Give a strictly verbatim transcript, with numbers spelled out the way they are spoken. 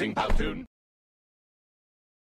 using Powtoon.